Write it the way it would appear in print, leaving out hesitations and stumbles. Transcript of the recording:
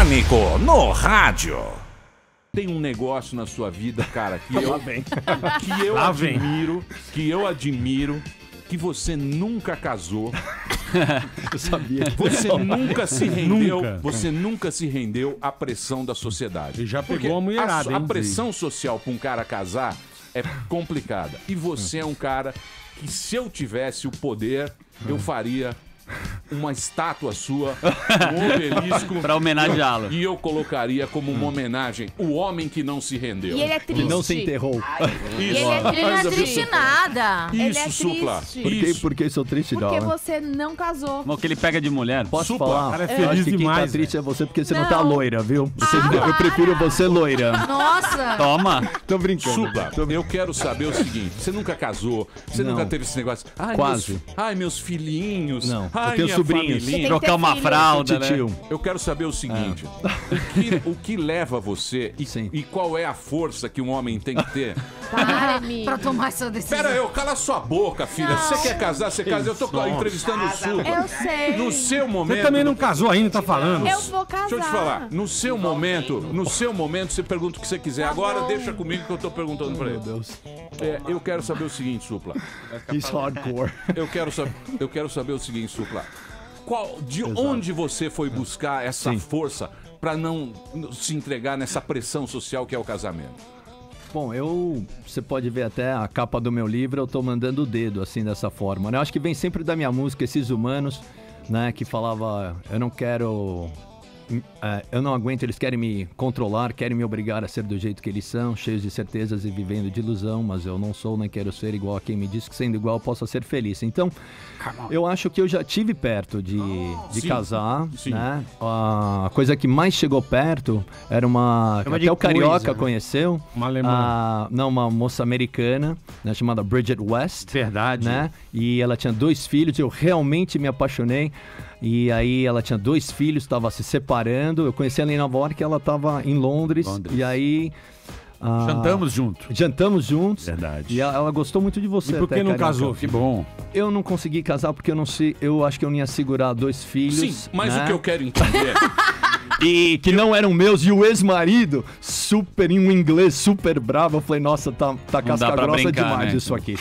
Pânico no rádio. Tem um negócio na sua vida, cara, que eu admiro, que você nunca casou. Eu sabia. Você nunca se rendeu, você nunca se rendeu à pressão da sociedade. E já pegou porque a mulherada, a pressão social para um cara casar é complicada. E você é um cara que, se eu tivesse o poder, eu faria uma estátua sua, um obelisco, pra homenageá-lo. E eu colocaria como uma homenagem o homem que não se rendeu. E ele é triste. Que não se enterrou. Isso. E ele não é triste nada. Isso, ele é Supla. Triste. Por que sou triste, não? Porque você não casou. Mas o que ele pega de mulher, posso falar? O cara é feliz demais. Quem tá triste é você, porque você não tá loira, viu? Eu prefiro você loira. Nossa. Toma. Tô brincando. Supla, eu quero saber o seguinte. Você nunca casou? Você nunca teve esse negócio? Ai, quase. Meus filhinhos. Não. Ai, eu tenho sobrinhos, trocar uma fralda, né? Eu quero saber o seguinte, o que leva você e qual é a força que um homem tem que ter? Pra tomar essa decisão. Pera aí, cala sua boca, filha. Você quer casar, você casa. Eu tô entrevistando o Supla. Eu sei. No seu momento... Você também não casou ainda, tá falando. Eu vou casar. Deixa eu te falar. No seu momento, você pergunta o que você quiser. Agora deixa comigo que eu tô perguntando pra ele. Meu Deus. É, eu quero saber o seguinte, Supla. Isso hardcore. Eu quero saber o seguinte, Supla. De onde você foi buscar essa força para não se entregar nessa pressão social que é o casamento? Bom, você pode ver até a capa do meu livro, eu tô mandando o dedo assim dessa forma, né? Eu acho que vem sempre da minha música, Esses Humanos, né? Que falava, eu não aguento, eles querem me controlar, querem me obrigar a ser do jeito que eles são, cheios de certezas e vivendo de ilusão, mas eu não sou, nem quero ser igual a quem me diz que sendo igual possa ser feliz. Então, eu acho que eu já tive perto de casar, né? A coisa que mais chegou perto era até o Carioca conheceu. Uma alemã. Uma moça americana, né, chamada Bridget West. Verdade. Né? E ela tinha 2 filhos, eu realmente me apaixonei. E aí ela tinha 2 filhos, estava se separando. Eu conheci ela em Nova York, ela estava em Londres. E aí... Jantamos juntos. Verdade. E ela gostou muito de você. E por que não casou? Que bom. Eu não consegui casar porque eu acho que eu não ia segurar 2 filhos. Sim, mas né? O que eu quero entender... E que não eram meus, e o ex-marido, super em inglês, super bravo. Eu falei, nossa, tá casca grossa demais, né? Isso aqui.